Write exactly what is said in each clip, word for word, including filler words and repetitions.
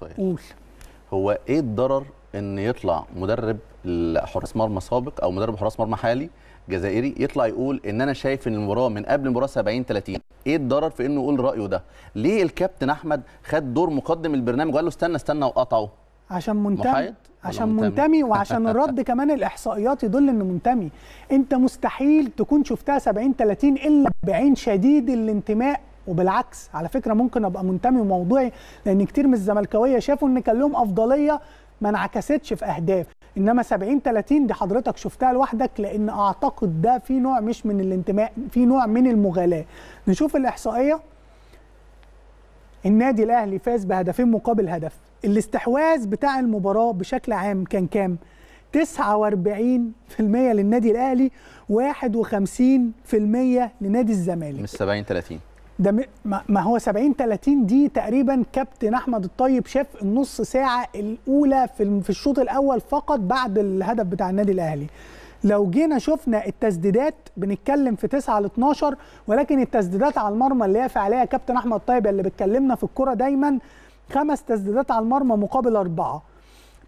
صحيح. قول هو ايه الضرر ان يطلع مدرب حراس مرمى سابق او مدرب حراس مرمى حالي جزائري يطلع يقول ان انا شايف ان المباراه من قبل المباراه سبعين تلاتين؟ ايه الضرر في انه يقول رايه ده؟ ليه الكابتن احمد خد دور مقدم البرنامج وقال له استنى استنى وقطعه؟ عشان منتمي، عشان منتمي, منتمي وعشان الرد كمان الاحصائيات يدل انه منتمي. انت مستحيل تكون شفتها سبعين تلاتين الا بعين شديد الانتماء. وبالعكس على فكره ممكن ابقى منتمي وموضوعي، لان كتير من الزملكاويه شافوا ان كان لهم افضليه ما انعكستش في اهداف، انما سبعين تلاتين دي حضرتك شفتها لوحدك، لان اعتقد ده في نوع مش من الانتماء، في نوع من المغالاه. نشوف الاحصائيه. النادي الاهلي فاز بهدفين مقابل هدف. الاستحواذ بتاع المباراه بشكل عام كان كام؟ تسعة وأربعين في المية للنادي الاهلي، واحد وخمسين في المية لنادي الزمالك. مش سبعين تلاتين ده، ما هو سبعين تلاتين دي تقريبا كابتن احمد الطيب شاف النص ساعه الاولى في الشوط الاول فقط بعد الهدف بتاع النادي الاهلي. لو جينا شفنا التسديدات بنتكلم في تسعة لاتناشر، ولكن التسديدات على المرمى اللي يقف عليها كابتن احمد الطيب اللي بيتكلمنا في الكوره دايما، خمس تسديدات على المرمى مقابل أربعة،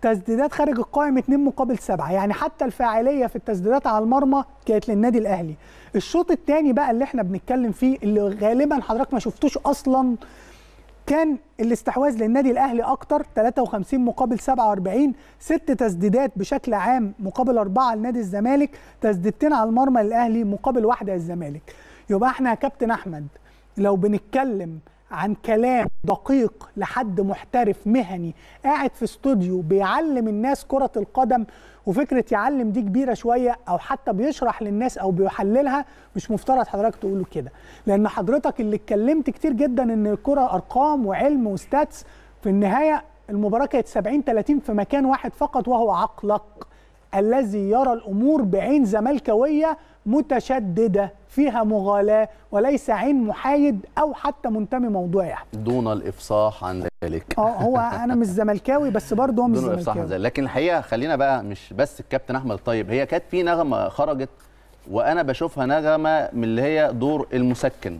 تسديدات خارج القائم اتنين مقابل سبعة، يعني حتى الفاعليه في التسديدات على المرمى كانت للنادي الاهلي. الشوط الثاني بقى اللي احنا بنتكلم فيه، اللي غالبا حضرتك ما شفتوش اصلا، كان الاستحواذ للنادي الاهلي اكتر، تلاتة وخمسين مقابل سبعة وأربعين، ست تسديدات بشكل عام مقابل أربعة لنادي الزمالك، تسديدتين على المرمى للاهلي مقابل واحده للزمالك. يبقى احنا يا كابتن احمد لو بنتكلم عن كلام دقيق لحد محترف مهني قاعد في استوديو بيعلم الناس كرة القدم، وفكرة يعلم دي كبيرة شوية، أو حتى بيشرح للناس أو بيحللها، مش مفترض حضرتك تقوله كده، لأن حضرتك اللي اتكلمت كتير جدا إن الكرة أرقام وعلم وستاتس. في النهاية المباراة كانت سبعين تلاتين في مكان واحد فقط، وهو عقلك الذي يرى الأمور بعين زملكاوية متشددة فيها مغالاة، وليس عين محايد أو حتى منتمي موضوعي دون الإفصاح عن ذلك. اه هو أنا مش زملكاوي بس برضه هو مش دون الإفصاح عن ذلك. لكن الحقيقة خلينا بقى مش بس الكابتن أحمد الطيب، هي كانت في نغمة خرجت وأنا بشوفها نغمة من اللي هي دور المسكن،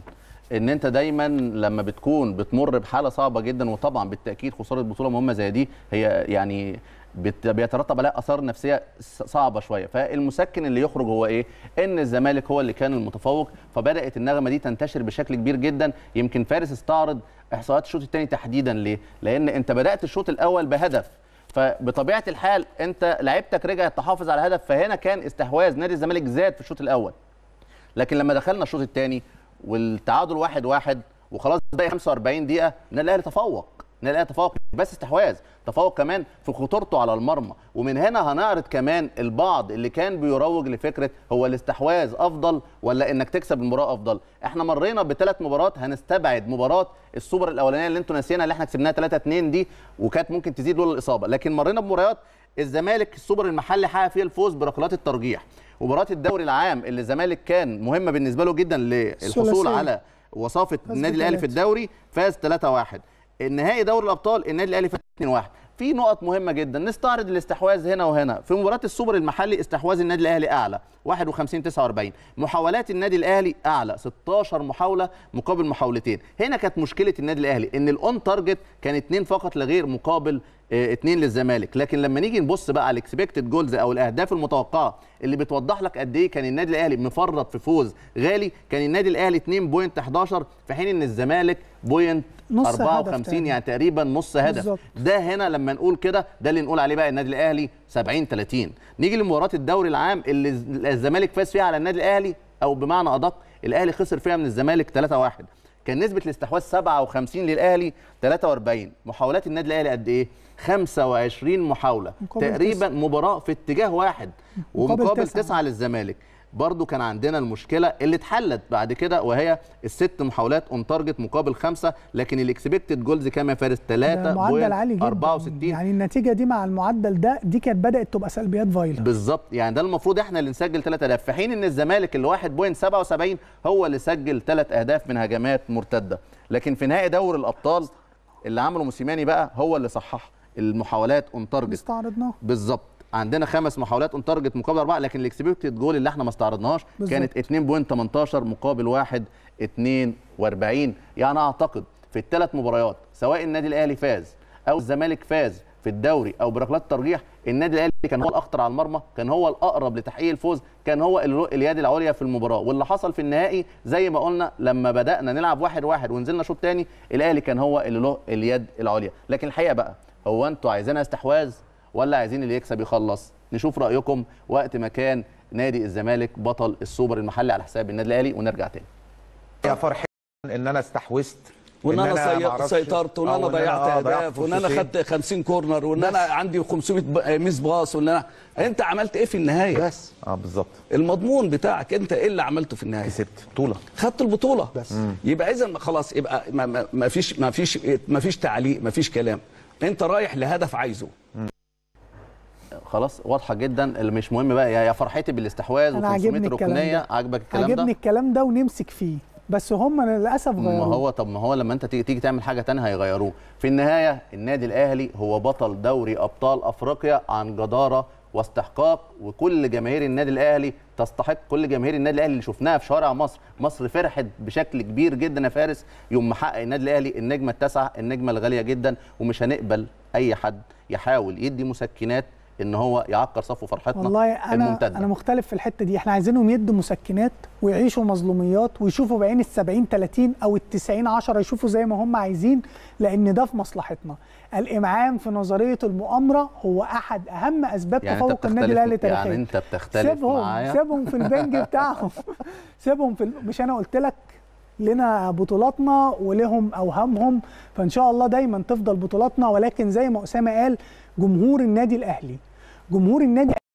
إن أنت دايما لما بتكون بتمر بحالة صعبة جدا، وطبعا بالتأكيد خسارة بطولة مهمة زي دي هي يعني بيترتب عليها اثار نفسيه صعبه شويه، فالمسكن اللي يخرج هو ايه؟ ان الزمالك هو اللي كان المتفوق، فبدات النغمه دي تنتشر بشكل كبير جدا. يمكن فارس استعرض احصائيات الشوط الثاني تحديدا. ليه؟ لان انت بدات الشوط الاول بهدف، فبطبيعه الحال انت لعيبتك رجعت تحافظ على هدف، فهنا كان استحواذ نادي الزمالك زاد في الشوط الاول. لكن لما دخلنا الشوط الثاني والتعادل واحد واحد وخلاص باقي خمسة وأربعين دقيقة، النادي الاهلي تفوق. النادي الاهلي تفوق بس استحواذ، تفوق كمان في خطورته على المرمى. ومن هنا هنعرض كمان البعض اللي كان بيروج لفكره هو الاستحواذ افضل ولا انك تكسب المباراه افضل. احنا مرينا بثلاث مباريات، هنستبعد مباراه السوبر الاولانيه اللي انتم ناسيينها اللي احنا كسبناها تلاتة اتنين دي وكانت ممكن تزيد لولا الاصابه، لكن مرينا بمباريات الزمالك السوبر المحلي حقق فيها الفوز بركلات الترجيح، ومباراه الدوري العام اللي الزمالك كان مهمه بالنسبه له جدا للحصول على وصافه النادي الاهلي في الدوري، فاز تلاتة واحد. النهائي دوري الابطال النادي الاهلي فاز اتنين واحد. في نقط مهمه جدا نستعرض الاستحواذ هنا وهنا. في مباراه السوبر المحلي استحواذ النادي الاهلي اعلى واحد وخمسين تسعة وأربعين، محاولات النادي الاهلي اعلى ستاشر محاوله مقابل محاولتين. هنا كانت مشكله النادي الاهلي ان الاون تارجت كان اتنين فقط لا غير مقابل اتنين للزمالك. لكن لما نيجي نبص بقى على الاكسبكتد جولز او الاهداف المتوقعه اللي بتوضح لك قد ايه كان النادي الاهلي مفرط في فوز غالي، كان النادي الاهلي اتنين فاصلة حداشر في حين ان الزمالك بوينت أربعة وخمسين، يعني تقريبا نص هدف بالزبط. ده هنا لما نقول كده ده اللي نقول عليه بقى النادي الاهلي سبعين تلاتين. نيجي لمباراه الدوري العام اللي الزمالك فاز فيها على النادي الاهلي، او بمعنى ادق الاهلي خسر فيها من الزمالك تلاتة واحد، كان نسبه الاستحواذ سبعة وخمسين للاهلي تلاتة وأربعين، محاولات النادي الاهلي قد ايه؟ خمسة وعشرين محاوله تقريبا، مباراه في اتجاه واحد ومقابل تسعة للزمالك. برضو كان عندنا المشكله اللي اتحلت بعد كده، وهي الست محاولات اون تارجت مقابل خمسة، لكن الاكسبكتد جولز كام يا فارس؟ تلاتة فاصلة أربعة وستين. يعني النتيجه دي مع المعدل ده دي كانت بدات تبقى سلبيات فايلر بالظبط. يعني ده المفروض احنا اللي نسجل تلات اهداف، في حين ان الزمالك اللي واحد فاصلة سبعة وسبعين هو اللي سجل تلات اهداف من هجمات مرتده. لكن في نهائي دوري الابطال اللي عمله موسيماني بقى هو اللي صحح المحاولات اون تارجت استعرضناها بالظبط، عندنا خمس محاولات اون تارجت مقابل أربعة، لكن الاكسبكتد جول اللي احنا ما استعرضناهاش كانت اتنين فاصلة تمنتاشر مقابل واحد فاصلة اتنين وأربعين. يعني اعتقد في الثلاث مباريات سواء النادي الاهلي فاز او الزمالك فاز في الدوري او بركلات ترجيح، النادي الاهلي كان هو الاخطر على المرمى، كان هو الاقرب لتحقيق الفوز، كان هو اليد العليا في المباراه. واللي حصل في النهائي زي ما قلنا، لما بدانا نلعب واحد واحد ونزلنا شوط ثاني، الاهلي كان هو اللي له اليد العليا. لكن الحقيقه بقى، هو انتوا عايزينها استحواذ ولا عايزين اللي يكسب يخلص؟ نشوف رايكم وقت ما كان نادي الزمالك بطل السوبر المحلي على حساب النادي الاهلي، ونرجع تاني. يا فرحه ان انا استحوذت، وان انا سيطرت، وان انا ضيعت اهداف، وان انا خدت خمسين كورنر، وان انا عندي خمسمية ميس باص، وان انا انت عملت ايه في النهايه؟ بس اه بالظبط، المضمون بتاعك انت ايه اللي عملته في النهايه؟ كسبت بطوله، خدت البطوله بس. مم. يبقى اذا خلاص، يبقى ما فيش ما فيش ما فيش تعليق، ما فيش كلام، انت رايح لهدف عايزه. مم. خلاص، واضحه جدا، اللي مش مهم بقى يا فرحتي بالاستحواذ وخمسمية ركنيه. عاجبك الكلام ده؟ عاجبني الكلام ده ونمسك فيه، بس هم للاسف غيروه. ما هو طب ما هو لما انت تيجي تيجي تعمل حاجه ثانيه هيغيروه. في النهايه النادي الاهلي هو بطل دوري ابطال افريقيا عن جداره واستحقاق، وكل جماهير النادي الاهلي تستحق، كل جماهير النادي الاهلي اللي شفناها في شوارع مصر، مصر فرحت بشكل كبير جدا يا فارس يوم ما حقق النادي الاهلي النجمه التاسعه، النجمه الغاليه جدا، ومش هنقبل اي حد يحاول يدي مسكنات ان هو يعكر صفو فرحتنا. والله انا الممتدة. انا مختلف في الحته دي، احنا عايزينهم يدوا مسكنات ويعيشوا مظلوميات ويشوفوا بعين ال سبعين تلاتين او ال تسعين عشرة، يشوفوا زي ما هم عايزين، لان ده في مصلحتنا. الامعان في نظريه المؤامره هو احد اهم اسباب يعني تفوق النادي الاهلي تاريخيا. يعني انت بتختلف سيبهم معايا؟ سيبهم في البنج بتاعهم. سيبهم في ال... مش انا قلت لك لنا بطولاتنا ولهم اوهامهم، فان شاء الله دايما تفضل بطولاتنا. ولكن زي ما اسامه قال، جمهور النادي الاهلي، جمهور النادي